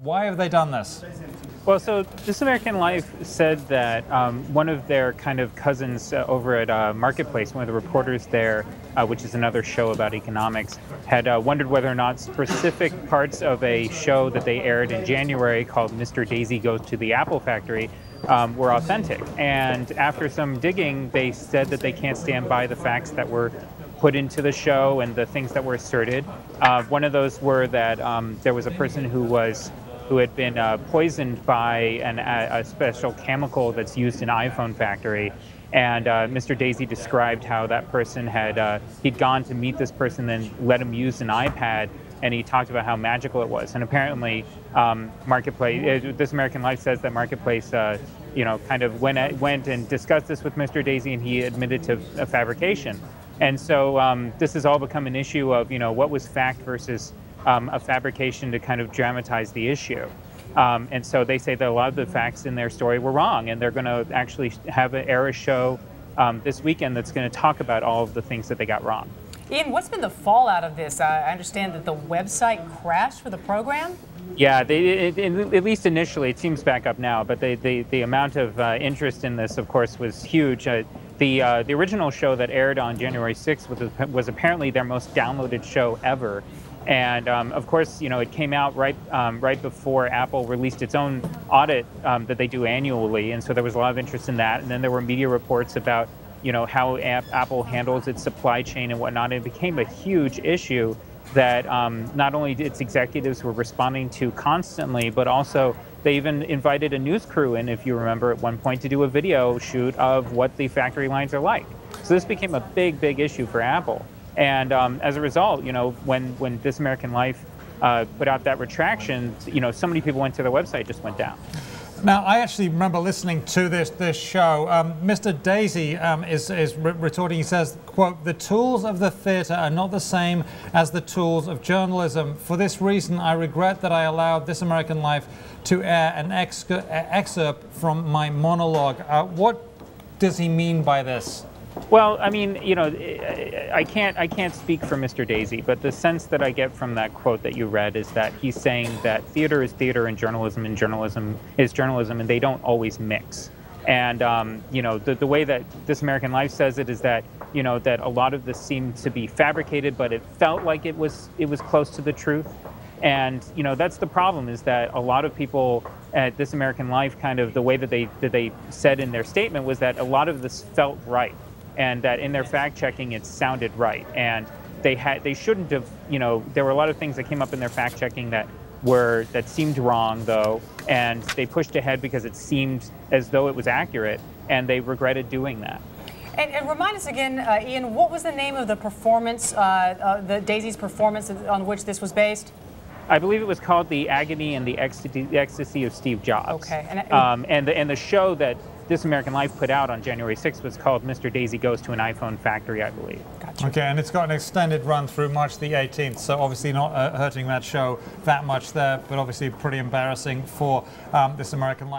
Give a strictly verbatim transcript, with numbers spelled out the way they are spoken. Why have they done this? Well, so This American Life said that um, one of their kind of cousins uh, over at uh, Marketplace, one of the reporters there, uh, which is another show about economics, had uh, wondered whether or not specific parts of a show that they aired in January called Mister Daisey Goes to the Apple Factory um, were authentic. And after some digging, they said that they can't stand by the facts that were put into the show and the things that were asserted. Uh, one of those were that um, there was a person who was who had been uh, poisoned by an, a, a special chemical that's used in iPhone Factory. And uh, Mister Daisey described how that person had, uh, he'd gone to meet this person and let him use an iPad, and he talked about how magical it was. And apparently, um, Marketplace, uh, This American Life says that Marketplace, uh, you know, kind of went, at, went and discussed this with Mister Daisey, and he admitted to a fabrication. And so um, this has all become an issue of, you know, what was fact versus Um, a fabrication to kind of dramatize the issue. Um, and so they say that a lot of the facts in their story were wrong, and they're going to actually have an era show um, this weekend that's going to talk about all of the things that they got wrong. Ian, what's been the fallout of this? I understand that the website crashed for the program? Yeah, they, it, it, at least initially. It seems back up now, but they, they, the amount of uh, interest in this, of course, was huge. Uh, the, uh, the original show that aired on January sixth was, was apparently their most downloaded show ever. And um, of course, you know, it came out right um, right before Apple released its own audit um, that they do annually, and so there was a lot of interest in that. And then there were media reports about, you know, how App Apple handles its supply chain and whatnot. And it became a huge issue that um, not only its executives were responding to constantly, but also they even invited a news crew in, if you remember, at one point to do a video shoot of what the factory lines are like. So this became a big, big issue for Apple. And um, as a result, you know, when, when This American Life uh, put out that retraction, you know, so many people went to their website, just went down. Now, I actually remember listening to this, this show. Um, Mister Daisey um, is, is re retorting, he says, quote, "The tools of the theatre are not the same as the tools of journalism. For this reason, I regret that I allowed This American Life to air an ex excerpt from my monologue." Uh, what does he mean by this? Well, I mean, you know, I can't, I can't speak for Mister Daisey, but the sense that I get from that quote that you read is that he's saying that theater is theater and journalism and journalism is journalism, and they don't always mix. And, um, you know, the, the way that This American Life says it is that, you know, that a lot of this seemed to be fabricated, but it felt like it was, it was close to the truth. And, you know, that's the problem, is that a lot of people at This American Life, kind of the way that they, that they said in their statement was that a lot of this felt right, and that in their fact-checking it sounded right, and they had they shouldn't have, you know, there were a lot of things that came up in their fact-checking that were that seemed wrong though, and they pushed ahead because it seemed as though it was accurate, and they regretted doing that. And, and remind us again, uh, Ian, what was the name of the performance, uh, uh, the Daisey's performance on which this was based? I believe it was called The Agony and the Ecstasy of Steve Jobs. Okay. And, and, um, and, the, and the show that This American Life put out on January sixth was called Mister Daisey Goes to an iPhone Factory, I believe. Gotcha. Okay, and it's got an extended run through March the eighteenth, so obviously not uh, hurting that show that much there, but obviously pretty embarrassing for um, This American Life.